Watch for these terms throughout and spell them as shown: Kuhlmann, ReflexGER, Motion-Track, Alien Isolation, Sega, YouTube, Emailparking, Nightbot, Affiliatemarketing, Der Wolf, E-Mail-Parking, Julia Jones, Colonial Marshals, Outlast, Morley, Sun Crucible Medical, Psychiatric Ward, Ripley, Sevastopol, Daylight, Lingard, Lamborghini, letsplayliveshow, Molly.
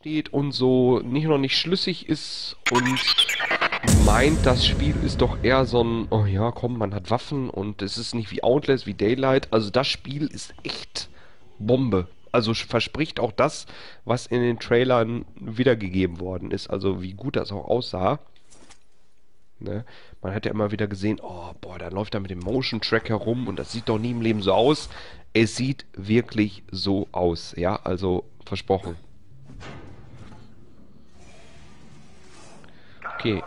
steht und so nicht noch nicht schlüssig ist und meint, das Spiel ist doch eher so ein, oh ja, komm, man hat Waffen und es ist nicht wie Outlast, wie Daylight. Also das Spiel ist echt Bombe. Also verspricht auch das, was in den Trailern wiedergegeben worden ist. Also wie gut das auch aussah. Ne? Man hat ja immer wieder gesehen, oh boah, da läuft er mit dem Motion-Track herum und das sieht doch nie im Leben so aus. Es sieht wirklich so aus, ja, also versprochen. Okay.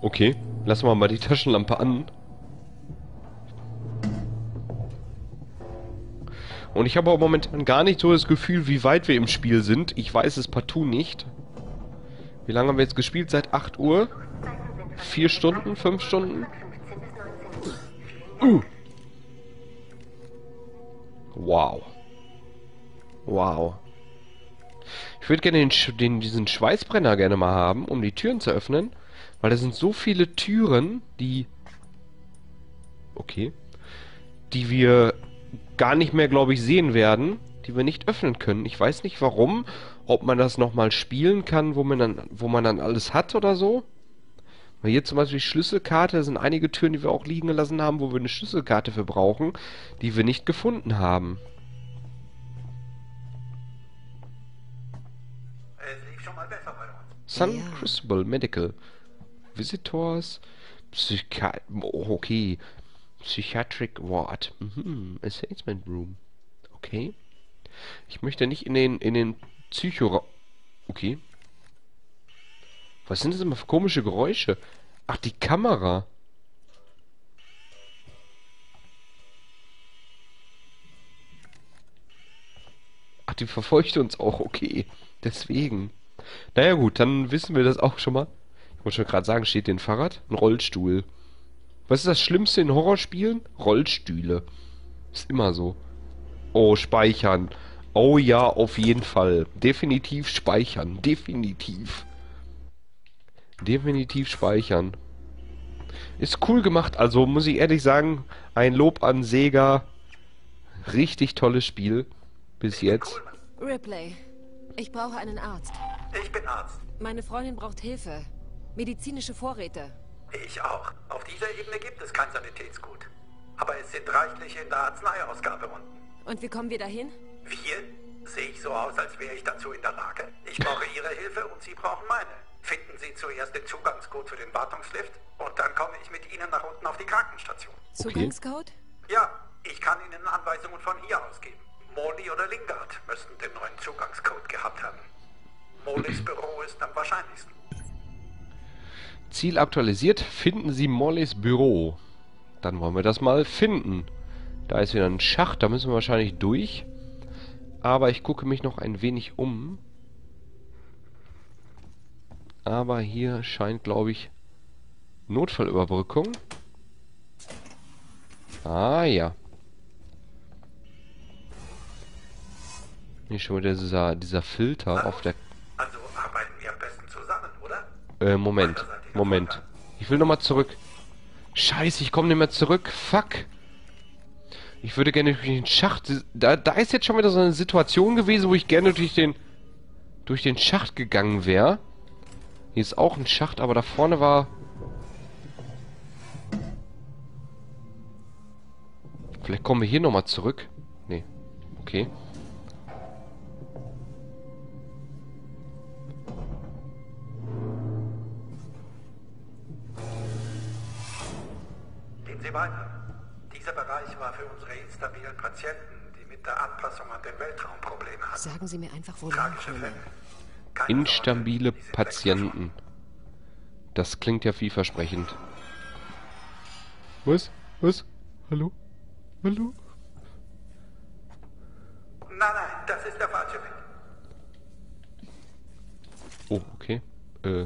Okay, lassen wir mal die Taschenlampe an. Und ich habe auch momentan gar nicht so das Gefühl, wie weit wir im Spiel sind. Ich weiß es partout nicht. Wie lange haben wir jetzt gespielt? Seit 8 Uhr? 4 Stunden? 5 Stunden? Wow. Wow. Ich würde gerne diesen Schweißbrenner gerne mal haben, um die Türen zu öffnen. Weil da sind so viele Türen, die... Okay. Die wir... gar nicht mehr, glaube ich, sehen werden, die wir nicht öffnen können. Ich weiß nicht warum, ob man das nochmal spielen kann, wo man dann alles hat oder so. Weil hier zum Beispiel Schlüsselkarte, da sind einige Türen, die wir auch liegen gelassen haben, wo wir eine Schlüsselkarte für brauchen, die wir nicht gefunden haben. Es lief schon mal besser bei uns. Sun Crucible Medical. Visitors. Okay. Psychiatric Ward. Assessment Room. Okay. Ich möchte nicht in den Psycho... Okay. Was sind das immer für komische Geräusche? Ach, die Kamera. Ach, die verfolgt uns auch. Okay. Deswegen. Naja gut, dann wissen wir das auch schon mal. Ich wollte schon gerade sagen, steht hier ein Fahrrad? Ein Rollstuhl. Was ist das Schlimmste in Horrorspielen? Rollstühle. Ist immer so. Oh, speichern. Oh ja, auf jeden Fall. Definitiv speichern. Definitiv. Definitiv speichern. Ist cool gemacht. Also muss ich ehrlich sagen, ein Lob an Sega. Richtig tolles Spiel. Bis jetzt. Ripley, ich brauche einen Arzt. Ich bin Arzt. Meine Freundin braucht Hilfe. Medizinische Vorräte. Ich auch. Auf dieser Ebene gibt es kein Sanitätsgut. Aber es sind reichliche in der Arzneiausgabe unten. Und wie kommen wir dahin? Wir? Sehe ich so aus, als wäre ich dazu in der Lage. Ich brauche Ihre Hilfe und Sie brauchen meine. Finden Sie zuerst den Zugangscode für den Wartungslift und dann komme ich mit Ihnen nach unten auf die Krankenstation. Okay. Zugangscode? Ja, ich kann Ihnen Anweisungen von hier aus geben. Molly oder Lingard müssten den neuen Zugangscode gehabt haben. Mollys Büro ist am wahrscheinlichsten. Ziel aktualisiert. Finden Sie Mollys Büro. Dann wollen wir das mal finden. Da ist wieder ein Schacht. Da müssen wir wahrscheinlich durch. Aber ich gucke mich noch ein wenig um. Aber hier scheint, glaube ich, Notfallüberbrückung. Ah, ja. Hier schon wieder dieser Filter auf der... Also arbeiten wir am besten zusammen, oder? Moment. Moment. Ich will nochmal zurück. Scheiße, ich komme nicht mehr zurück. Fuck. Ich würde gerne durch den Schacht... Da ist jetzt schon wieder so eine Situation gewesen, wo ich gerne durch den Schacht gegangen wäre. Hier ist auch ein Schacht, aber da vorne war... Vielleicht kommen wir hier nochmal zurück. Nee. Okay. Weiter. Dieser Bereich war für unsere instabilen Patienten, die mit der Anpassung an den Weltraum Probleme hatten. Sagen Sie mir einfach, wo tragische Fälle. Instabile Patienten. Das klingt ja vielversprechend. Was? Was? Hallo? Hallo? Nein, das ist der falsche Weg. Oh, okay. Hallo?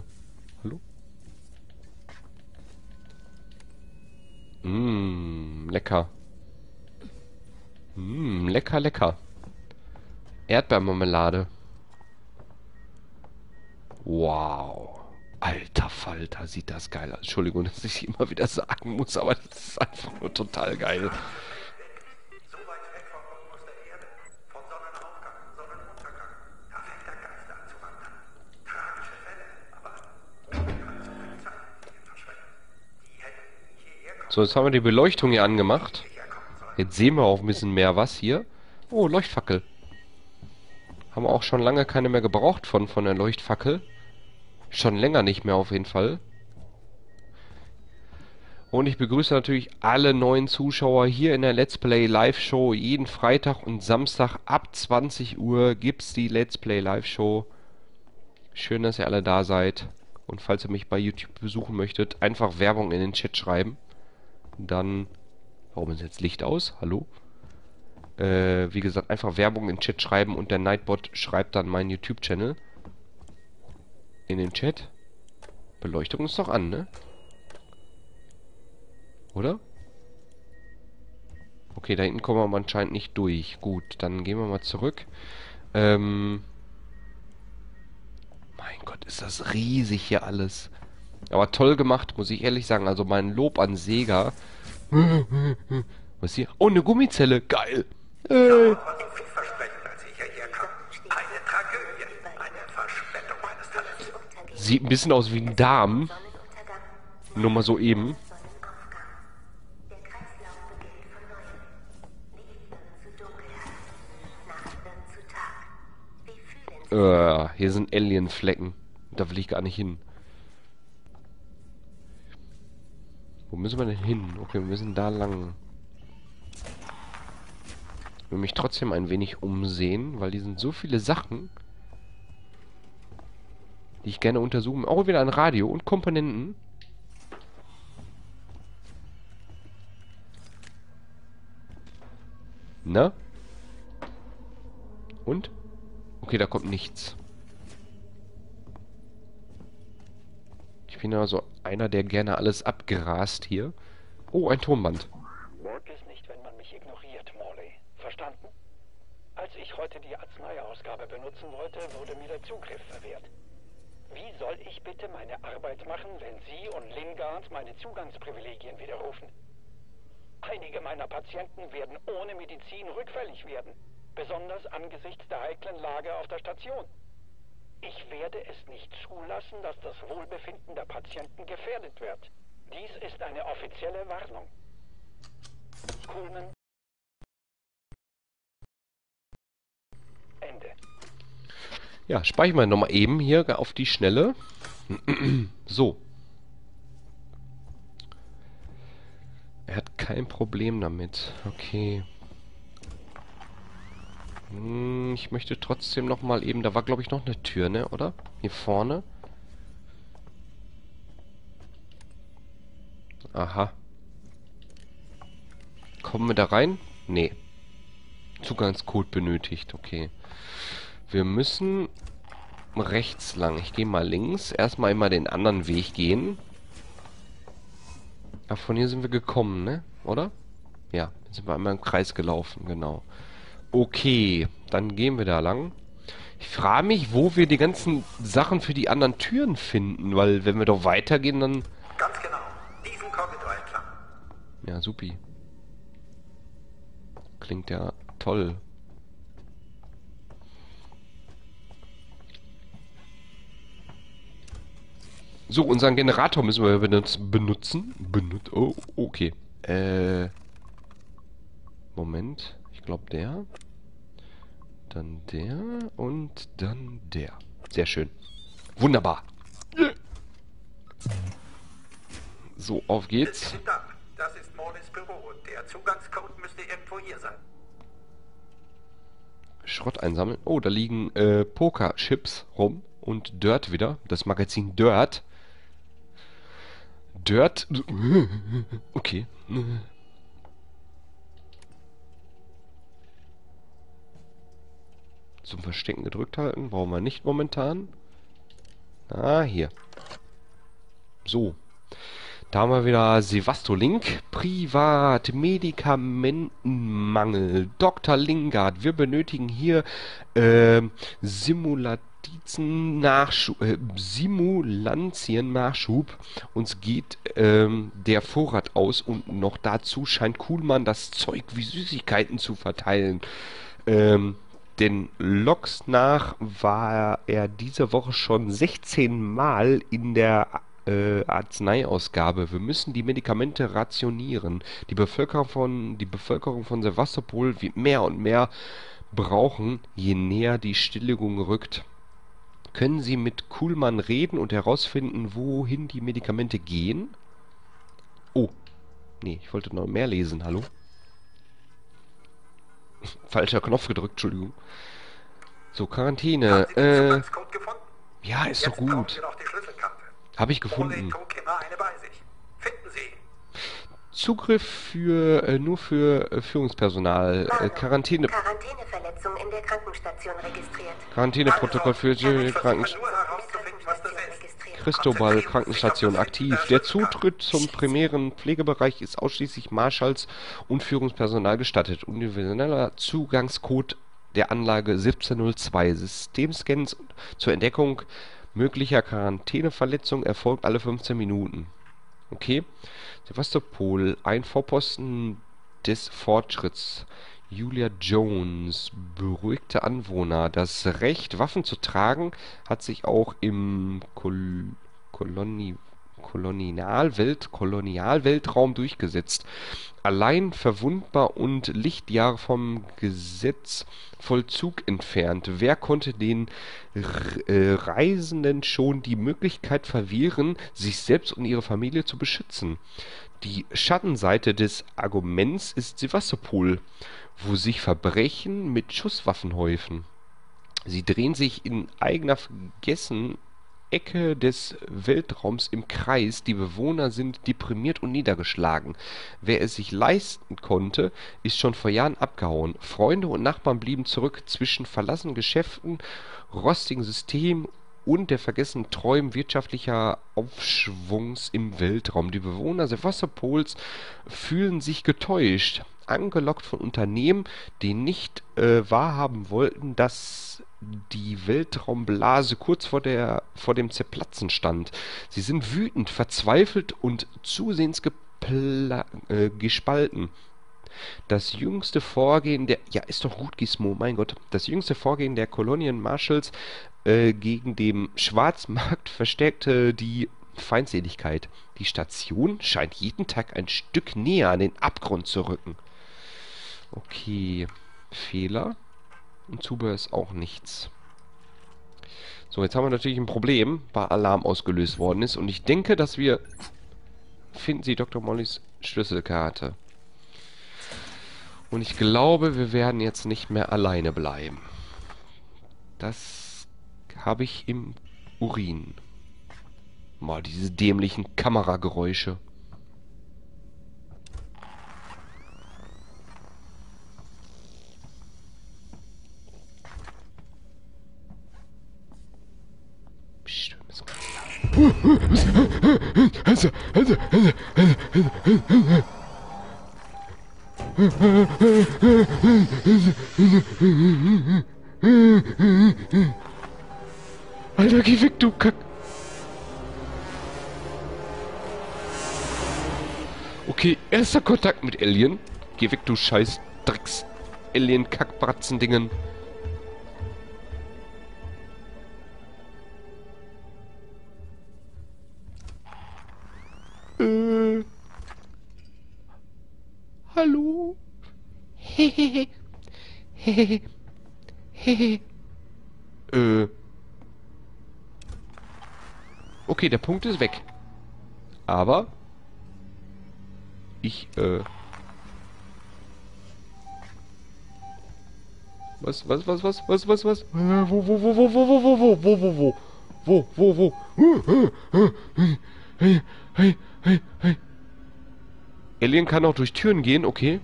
Lecker. Lecker, lecker. Erdbeermarmelade. Wow. Alter Falter, sieht das geil aus. Entschuldigung, dass ich immer wieder sagen muss, aber das ist einfach nur total geil. So, jetzt haben wir die Beleuchtung hier angemacht. Jetzt sehen wir auch ein bisschen mehr was hier. Oh, Leuchtfackel. Haben wir auch schon lange keine mehr gebraucht von der Leuchtfackel. Schon länger nicht mehr auf jeden Fall. Und ich begrüße natürlich alle neuen Zuschauer hier in der Let's Play Live Show. Jeden Freitag und Samstag ab 20 Uhr gibt's die Let's Play Live Show. Schön, dass ihr alle da seid. Und falls ihr mich bei YouTube besuchen möchtet, einfach Werbung in den Chat schreiben. Dann... Warum ist jetzt Licht aus? Hallo? Wie gesagt, einfach Werbung in den Chat schreiben und der Nightbot schreibt dann meinen YouTube-Channel. In den Chat. Beleuchtung ist doch an, ne? Oder? Okay, da hinten kommen wir aber anscheinend nicht durch. Gut, dann gehen wir mal zurück. Mein Gott, ist das riesig hier alles. Aber toll gemacht, muss ich ehrlich sagen. Also mein Lob an Sega. Was ist hier? Oh, eine Gummizelle. Geil. Hey. Sieht ein bisschen aus wie ein Darm. Nur mal so eben. Hier sind Alien-Flecken. Da will ich gar nicht hin. Wo müssen wir denn hin? Okay, wir müssen da lang. Ich will mich trotzdem ein wenig umsehen, weil hier sind so viele Sachen, die ich gerne untersuchen. Auch wieder ein Radio und Komponenten. Na? Und? Okay, da kommt nichts. Ich bin ja so einer, der gerne alles abgerast hier. Oh, ein Tonband. Mag es nicht, wenn man mich ignoriert, Molly. Verstanden? Als ich heute die Arzneiausgabe benutzen wollte, wurde mir der Zugriff verwehrt. Wie soll ich bitte meine Arbeit machen, wenn Sie und Lingard meine Zugangsprivilegien widerrufen? Einige meiner Patienten werden ohne Medizin rückfällig werden, besonders angesichts der heiklen Lage auf der Station. Ich werde es nicht zulassen, dass das Wohlbefinden der Patienten gefährdet wird. Dies ist eine offizielle Warnung. Kulmen. Ende. Ja, speichern wir nochmal eben hier auf die Schnelle. So. Er hat kein Problem damit. Okay. Ich möchte trotzdem nochmal eben... Da war, glaube ich, noch eine Tür, ne? Oder? Hier vorne. Aha. Kommen wir da rein? Nee. Zugangscode benötigt. Okay. Wir müssen rechts lang. Ich gehe mal links. Erstmal immer den anderen Weg gehen. Ach, von hier sind wir gekommen, ne? Oder? Ja. Jetzt sind wir einmal im Kreis gelaufen, genau. Okay, dann gehen wir da lang. Ich frage mich, wo wir die ganzen Sachen für die anderen Türen finden, weil wenn wir doch weitergehen, dann... Ganz genau, diesen Korridor entlang. Ja, supi. Klingt ja toll. So, unseren Generator müssen wir benutzen. Oh, okay. Moment. Ich glaube der, dann der und dann der. Sehr schön. Wunderbar. So, auf geht's. Das ist Morleys Büro und der Zugangscode müsste irgendwo hier sein. Schrott einsammeln. Oh, da liegen Pokerchips rum und Dirt wieder. Das Magazin Dirt. Dirt. Okay. Zum Verstecken gedrückt halten. Brauchen wir nicht momentan. Ah, hier. So. Da haben wir wieder Sevastolink. Privat. Medikamentenmangel. Dr. Lingard. Wir benötigen hier Simulator. Simulantiennachschub. Uns geht der Vorrat aus und noch dazu scheint Kuhlmann das Zeug wie Süßigkeiten zu verteilen. Denn Loks nach war er diese Woche schon 16 Mal in der Arzneiausgabe. Wir müssen die Medikamente rationieren. Die Bevölkerung von Sevastopol wird mehr und mehr brauchen, je näher die Stilllegung rückt. Können Sie mit Kuhlmann reden und herausfinden, wohin die Medikamente gehen? Oh, nee, ich wollte noch mehr lesen, hallo? Falscher Knopf gedrückt, Entschuldigung. So, Quarantäne. Ja, ist doch gut. Habe ich gefunden. Zugriff für nur für Führungspersonal. Quarantäneverletzung in der Krankenstation registriert. Quarantäneprotokoll für Christobal Krankenstation aktiv. Der Zutritt zum primären Pflegebereich ist ausschließlich Marschalls und Führungspersonal gestattet. Universeller Zugangscode der Anlage 1702. Systemscans zur Entdeckung möglicher Quarantäneverletzung erfolgt alle 15 Minuten. Okay. Sevastopol, ein Vorposten des Fortschritts. Julia Jones beruhigte Anwohner. Das Recht, Waffen zu tragen, hat sich auch im Kolonialweltraum durchgesetzt. Allein verwundbar und Lichtjahre vom Gesetzvollzug entfernt. Wer konnte den Reisenden schon die Möglichkeit verwehren, sich selbst und ihre Familie zu beschützen? Die Schattenseite des Arguments ist Sevastopol, wo sich Verbrechen mit Schusswaffen häufen. Sie drehen sich in eigener Vergessen Ecke des Weltraums im Kreis, die Bewohner sind deprimiert und niedergeschlagen. Wer es sich leisten konnte, ist schon vor Jahren abgehauen. Freunde und Nachbarn blieben zurück. Zwischen verlassenen Geschäften, rostigen Systemen und der vergessenen Träumen wirtschaftlicher Aufschwungs im Weltraum. Die Bewohner Sevastopols fühlen sich getäuscht, angelockt von Unternehmen, die nicht wahrhaben wollten, dass die Weltraumblase kurz vor dem Zerplatzen stand. Sie sind wütend, verzweifelt und zusehends gespalten. Das jüngste Vorgehen der... Ja, ist doch gut, Gizmo, mein Gott. Das jüngste Vorgehen der Colonial Marshals gegen den Schwarzmarkt verstärkte die Feindseligkeit. Die Station scheint jeden Tag ein Stück näher an den Abgrund zu rücken. Okay, Fehler. Und Zubehör ist auch nichts. So, jetzt haben wir natürlich ein Problem, weil Alarm ausgelöst worden ist. Und ich denke, dass wir... Finden Sie Dr. Mollys Schlüsselkarte. Und ich glaube, wir werden jetzt nicht mehr alleine bleiben. Das habe ich im Urin. Mal diese dämlichen Kamerageräusche. Alter, geh weg, du Kack. Okay, erster Kontakt mit Alien. Geh weg, du scheiß Drecks Alien Kackbratzendingen. Hallo? Hehehe. Hehehe. Hehehe. Okay, der Punkt ist weg. Aber ich, Was? Wo? Hey. Alien kann auch durch Türen gehen, okay.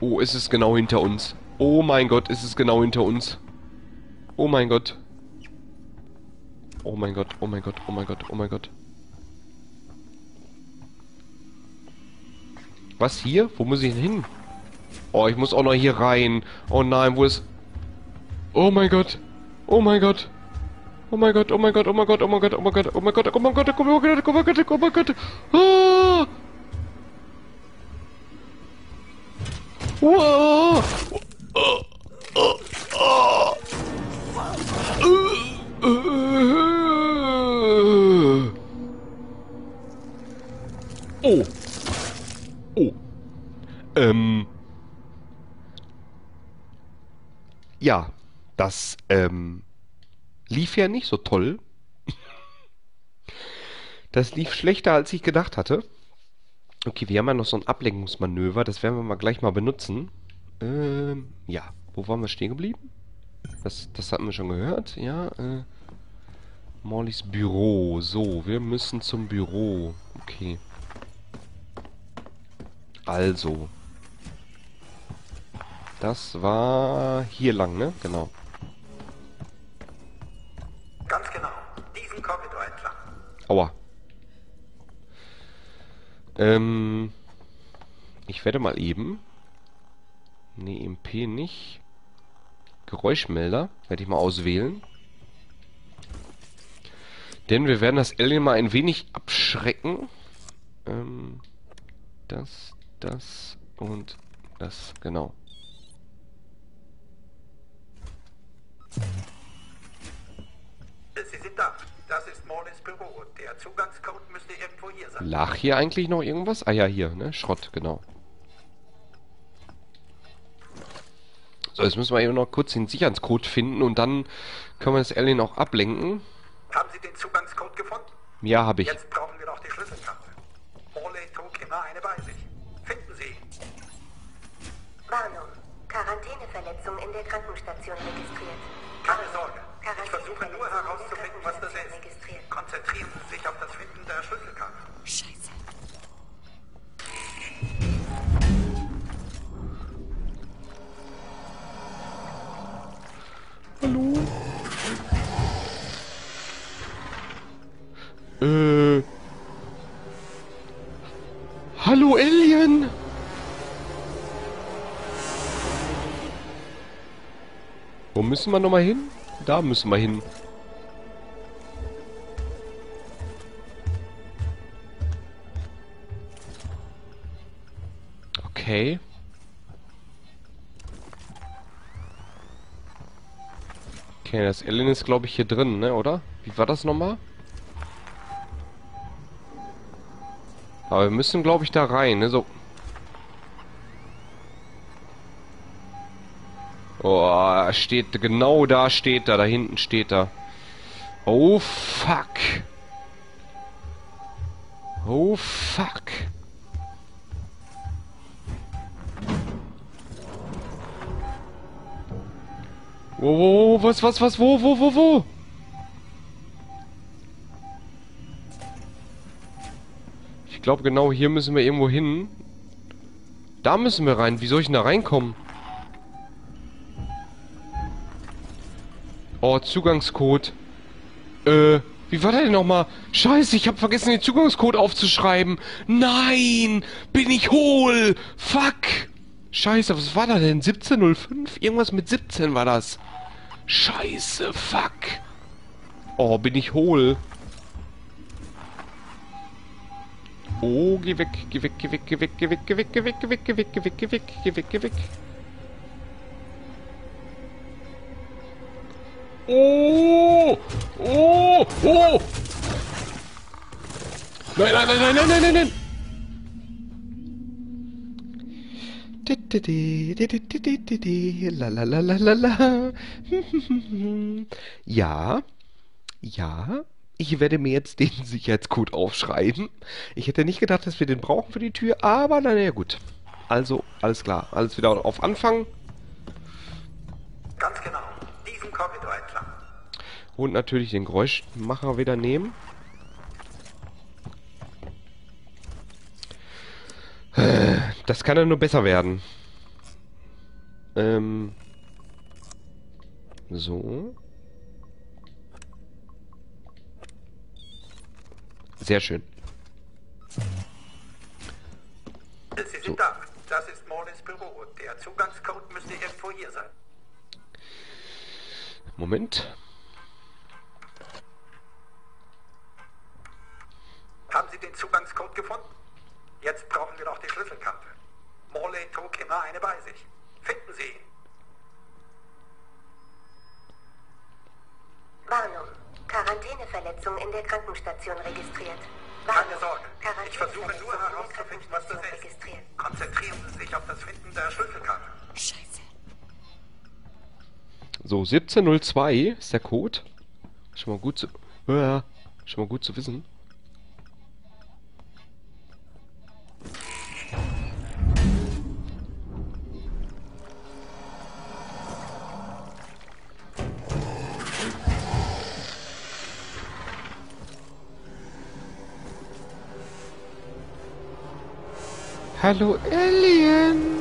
Oh, es ist genau hinter uns. Oh mein Gott, es ist genau hinter uns. Oh mein Gott. Oh mein Gott, oh mein Gott, oh mein Gott, oh mein Gott. Was hier? Wo muss ich denn hin? Oh, ich muss auch noch hier rein. Oh nein, wo ist... Oh mein Gott. Oh mein Gott. Oh mein Gott, oh mein Gott, oh mein Gott, oh mein Gott, oh mein Gott, oh mein Gott, oh mein Gott, oh mein Gott, oh mein Gott, oh mein Gott, oh wow! Oh. Oh. Ja, das lief ja nicht so toll. Das lief schlechter, als ich gedacht hatte. Okay, wir haben ja noch so ein Ablenkungsmanöver. Das werden wir mal gleich mal benutzen. Ja. Wo waren wir stehen geblieben? Das hatten wir schon gehört. Ja, Morleys Büro. So, wir müssen zum Büro. Okay. Also. Das war hier lang, ne? Genau. Ganz genau. Diesen Korridor entlang. Aua. Ich werde mal eben... Ne, MP nicht. Geräuschmelder werde ich mal auswählen. Denn wir werden das Alien mal ein wenig abschrecken. Das und das, genau. Sie sind da. Das ist Morleys Büro. Der Zugangscode müsste irgendwo hier sein. Lag hier eigentlich noch irgendwas? Ah ja, hier, ne? Schrott, genau. So, jetzt müssen wir eben noch kurz den Sicherheitscode finden und dann können wir das Alien auch ablenken. Haben Sie den Zugangscode gefunden? Ja, habe ich. Jetzt brauchen wir noch die Schlüsselkarte. Morley trug immer eine bei sich. Finden Sie. Warnung. Quarantäneverletzung in der Krankenstation registriert. Keine Sorge. Ich versuche nur herauszufinden, was das ist. Konzentrieren Sie sich auf das Finden der Schlüsselkarte. Scheiße. Hallo? Hallo, Alien! Wo müssen wir nochmal hin? Da müssen wir hin. Okay. Okay, das Alien ist, glaube ich, hier drin, ne, oder? Wie war das nochmal? Aber wir müssen, glaube ich, da rein, ne, so. Oh, steht, genau da steht er, da hinten steht er. Oh, fuck. Oh, fuck. Wo, was, wo? Ich glaube, genau hier müssen wir irgendwo hin. Da müssen wir rein. Wie soll ich denn da reinkommen? Oh, Zugangscode. Wie war der denn nochmal? Scheiße, ich habe vergessen, den Zugangscode aufzuschreiben. Nein, bin ich hohl. Fuck. Scheiße, was war da denn? 1705? Irgendwas mit 17 war das. Scheiße, fuck. Oh, bin ich hohl. Oh, geh weg, geh weg, geh weg, geh weg, geh weg, geh weg, geh weg, geh weg, geh weg, geh weg, geh weg, geh weg, geh weg. Oh! Oh! Oh! Nein, nein, nein, nein, nein, nein, nein! Lalalala. Ja, ja, ich werde mir jetzt den Sicherheitscode aufschreiben. Ich hätte nicht gedacht, dass wir den brauchen für die Tür, aber naja, gut. Also, alles klar, alles wieder auf Anfang. Ganz genau, diesen Korridor entlang. Und natürlich den Geräuschmacher wieder nehmen. Das kann ja nur besser werden. So. Sehr schön. Sie sind da. Das ist Morleys Büro. Der Der Zugangscode müsste irgendwo hier sein. Moment. Haben Sie den Zugangscode gefunden? Jetzt brauchen wir noch die Schlüsselkarte. Morley trug immer eine bei sich. Finden Sie ihn. Warnung. Quarantäneverletzung in der Krankenstation registriert. Warnung. Keine Sorge. Ich versuche nur herauszufinden, was das ist. Konzentrieren Sie sich auf das Finden der Schlüsselkarte. Scheiße. So, 1702 ist der Code. Schon mal gut zu... Ja, schon mal gut zu wissen. Hallo Alien!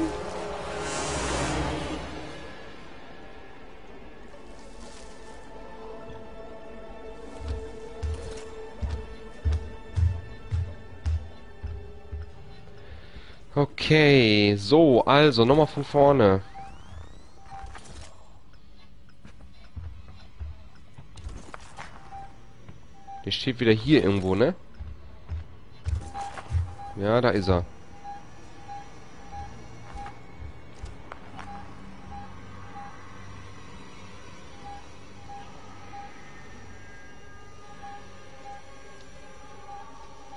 Okay, so, also nochmal von vorne. Der steht wieder hier irgendwo, ne? Ja, da ist er.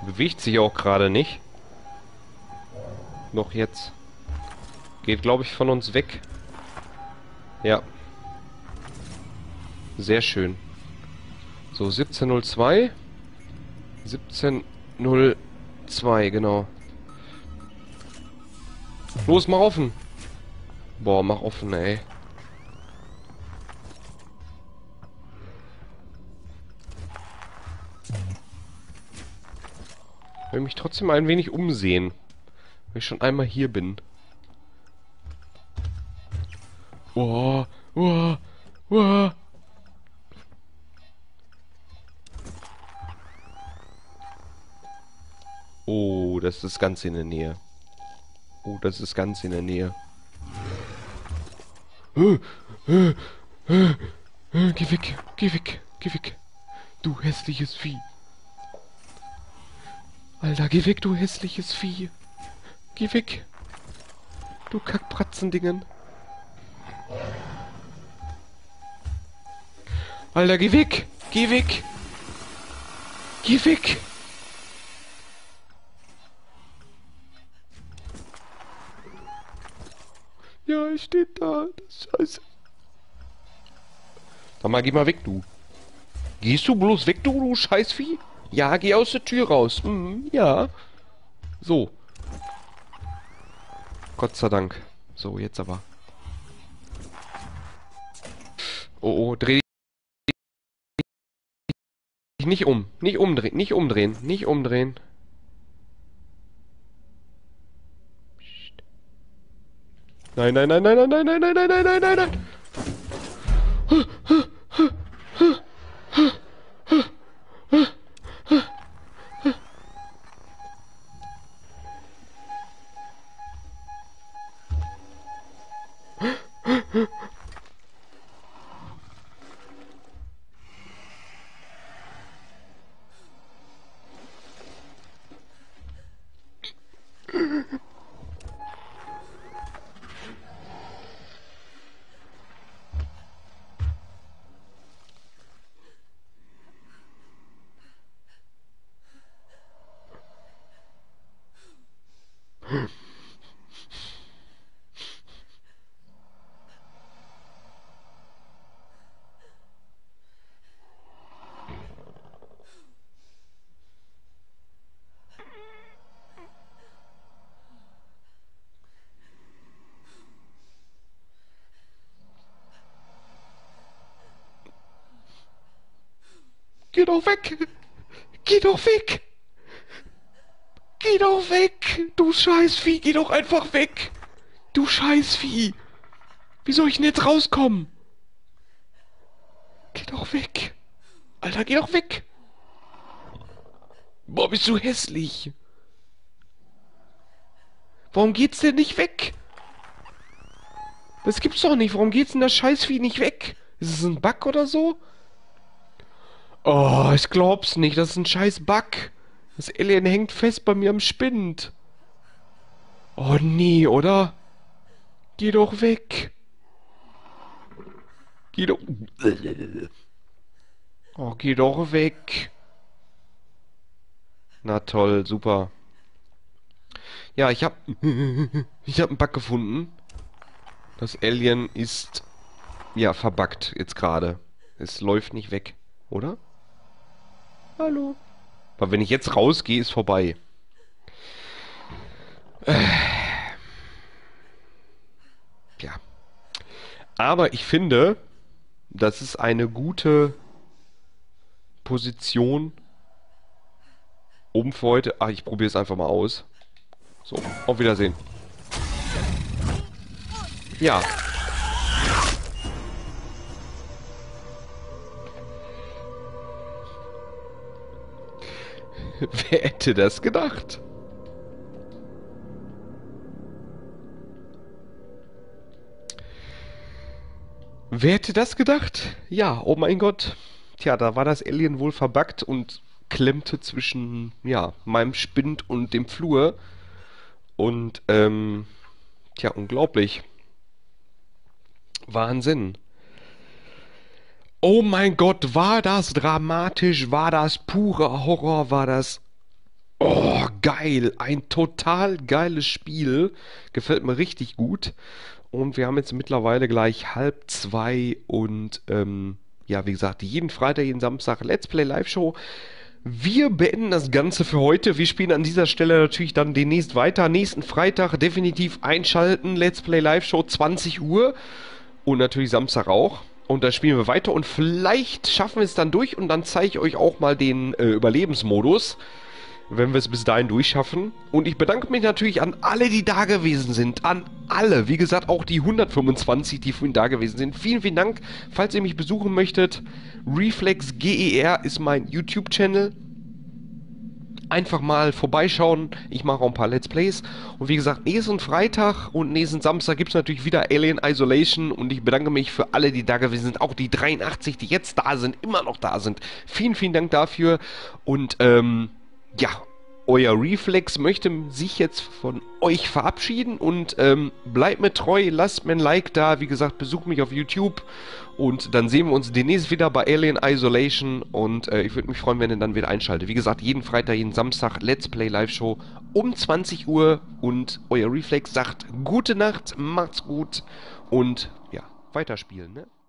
Bewegt sich auch gerade nicht. Noch jetzt. Geht, glaube ich, von uns weg. Ja. Sehr schön. So, 1702. 1702, genau. Los, mach offen. Boah, mach offen, ey. Ich will mich trotzdem ein wenig umsehen, weil ich schon einmal hier bin. Oh, oh, oh. Oh, das ist ganz in der Nähe. Oh, das ist ganz in der Nähe. Geh weg, geh weg, geh weg. Du hässliches Vieh. Alter, geh weg, du hässliches Vieh. Geh weg. Du Kackpratzendingen. Alter, geh weg. Geh weg. Geh weg. Ja, ich stehe da. Das Scheiße. Sag mal, geh mal weg, du. Gehst du bloß weg, du Scheißvieh? Ja, geh aus der Tür raus. Ja. So. Gott sei Dank. So, jetzt aber. Oh, oh, dreh dich nicht um. Nicht umdrehen, nicht umdrehen, nicht umdrehen. Psst. Nein, nein, nein, nein, nein, nein, nein, nein, nein, nein, nein, nein, nein. Geh doch weg! Geh doch weg! Geh doch weg! Du Scheißvieh, geh doch einfach weg! Du Scheißvieh! Wie soll ich denn jetzt rauskommen? Geh doch weg! Alter, geh doch weg! Boah, bist du hässlich! Warum geht's denn nicht weg? Das gibt's doch nicht. Warum geht's denn das Scheißvieh nicht weg? Ist es ein Bug oder so? Oh, ich glaub's nicht. Das ist ein scheiß Bug. Das Alien hängt fest bei mir am Spind. Oh, nee, oder? Geh doch weg. Geh doch... Oh, geh doch weg. Na toll, super. Ja, ich hab einen Bug gefunden. Das Alien ist... ja, verbuggt jetzt gerade. Es läuft nicht weg, oder? Hallo? Aber wenn ich jetzt rausgehe, ist vorbei. Ja. Aber ich finde, das ist eine gute Position, um für heute... Ach, ich probiere es einfach mal aus. So, auf Wiedersehen. Ja. Wer hätte das gedacht? Wer hätte das gedacht? Ja, oh mein Gott. Tja, da war das Alien wohl verbuggt und klemmte zwischen, ja, meinem Spind und dem Flur. Und, tja, unglaublich. Wahnsinn. Oh mein Gott, war das dramatisch, war das purer Horror, war das... Oh, geil, ein total geiles Spiel, gefällt mir richtig gut. Und wir haben jetzt mittlerweile gleich 1:30 und, ja, wie gesagt, jeden Freitag, jeden Samstag Let's Play Live Show. Wir beenden das Ganze für heute. Wir spielen an dieser Stelle natürlich dann demnächst weiter. Nächsten Freitag definitiv einschalten, Let's Play Live Show 20 Uhr und natürlich Samstag auch. Und dann spielen wir weiter und vielleicht schaffen wir es dann durch und dann zeige ich euch auch mal den Überlebensmodus, wenn wir es bis dahin durchschaffen. Und ich bedanke mich natürlich an alle, die da gewesen sind, an alle, wie gesagt auch die 125, die vorhin da gewesen sind. Vielen, vielen Dank, falls ihr mich besuchen möchtet, ReflexGER ist mein YouTube-Channel. Einfach mal vorbeischauen. Ich mache auch ein paar Let's Plays. Und wie gesagt, nächsten Freitag und nächsten Samstag gibt es natürlich wieder Alien Isolation. Und ich bedanke mich für alle, die da gewesen sind. Auch die 83, die jetzt da sind, immer noch da sind. Vielen, vielen Dank dafür. Und ja, euer Reflex möchte sich jetzt von euch verabschieden. Und bleibt mir treu, lasst mir ein Like da. Wie gesagt, besucht mich auf YouTube. Und dann sehen wir uns demnächst wieder bei Alien Isolation und ich würde mich freuen, wenn ihr dann wieder einschaltet. Wie gesagt, jeden Freitag, jeden Samstag Let's Play Live Show um 20 Uhr und euer Reflex sagt gute Nacht, macht's gut und ja, weiterspielen, ne?